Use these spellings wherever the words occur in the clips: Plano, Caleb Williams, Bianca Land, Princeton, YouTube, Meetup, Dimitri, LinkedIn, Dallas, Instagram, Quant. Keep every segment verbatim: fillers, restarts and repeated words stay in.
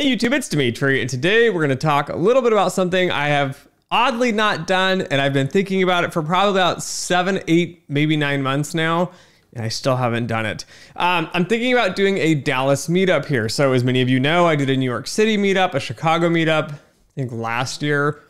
Hey YouTube, it's Dimitri, and today we're going to talk a little bit about something I have oddly not done, and I've been thinking about it for probably about seven, eight, maybe nine months now, and I still haven't done it. Um, I'm thinking about doing a Dallas meetup here. So as many of you know, I did a New York City meetup, a Chicago meetup, I think last year.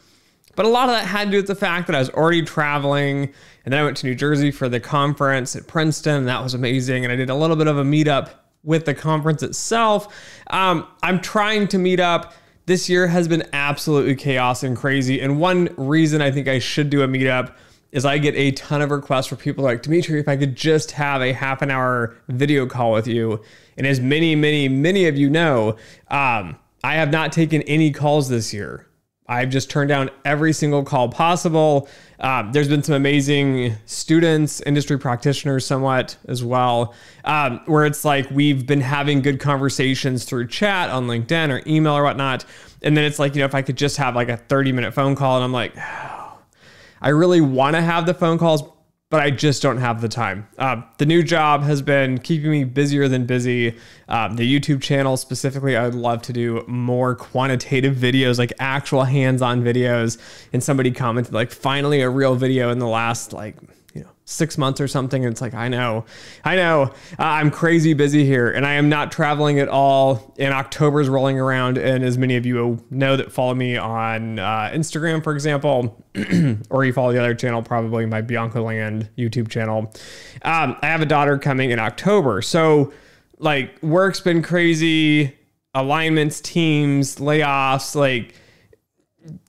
But a lot of that had to do with the fact that I was already traveling, and then I went to New Jersey for the conference at Princeton, and that was amazing, and I did a little bit of a meetup with the conference itself. Um, I'm trying to meet up. This year has been absolutely chaos and crazy. And one reason I think I should do a meetup is I get a ton of requests for people like, Dimitri, if I could just have a half an hour video call with you. And as many, many, many of you know, um, I have not taken any calls this year. I've just turned down every single call possible. Um, there's been some amazing students, industry practitioners somewhat as well, um, where it's like we've been having good conversations through chat on LinkedIn or email or whatnot. And then it's like, you know, if I could just have like a thirty minute phone call, and I'm like, oh, I really want to have the phone calls, but I just don't have the time. Uh, the new job has been keeping me busier than busy. Um, the YouTube channel specifically, I would love to do more quantitative videos, like actual hands-on videos. And somebody commented like, finally a real video in the last like, you know, six months or something. And it's like, I know, I know uh, I'm crazy busy here, and I am not traveling at all. And October's rolling around. And as many of you know that follow me on uh, Instagram, for example, or you follow the other channel, probably my Bianca Land YouTube channel. Um, I have a daughter coming in October. So like work's been crazy, alignments, teams, layoffs, like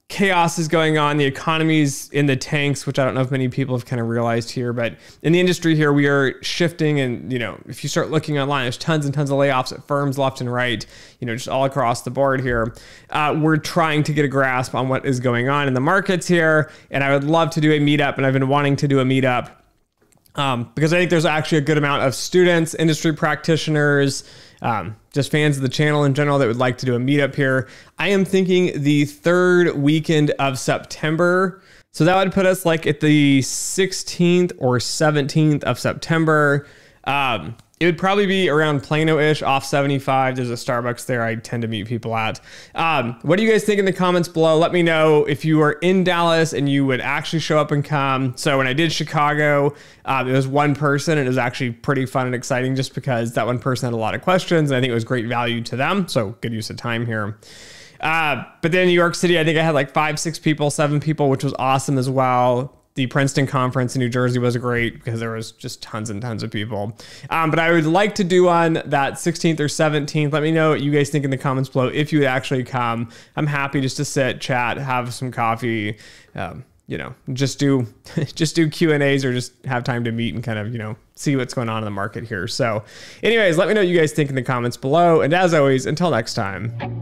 chaos is going on. The economy's in the tanks, which I don't know if many people have kind of realized here, but in the industry here, we are shifting. And, you know, if you start looking online, there's tons and tons of layoffs at firms left and right, you know, just all across the board here. Uh, we're trying to get a grasp on what is going on in the markets here. And I would love to do a meetup, and I've been wanting to do a meetup um, because I think there's actually a good amount of students, industry practitioners, Um, just fans of the channel in general that would like to do a meetup here. I am thinking the third weekend of September. So that would put us like at the sixteenth or seventeenth of September. Um, it would probably be around Plano-ish, off seventy-five. There's a Starbucks there I tend to meet people at. Um, what do you guys think in the comments below? Let me know if you are in Dallas and you would actually show up and come. So when I did Chicago, um, it was one person, and it was actually pretty fun and exciting just because that one person had a lot of questions, and I think it was great value to them. So good use of time here. Uh, but then New York City, I think I had like five, six people, seven people, which was awesome as well. The Princeton conference in New Jersey was great because there was just tons and tons of people. Um, but I would like to do on that sixteenth or seventeenth. Let me know what you guys think in the comments below if you would actually come. I'm happy just to sit, chat, have some coffee, um, you know, just do just do Q and A's, or just have time to meet and kind of, you know, see what's going on in the market here. So anyways, let me know what you guys think in the comments below. And as always, until next time.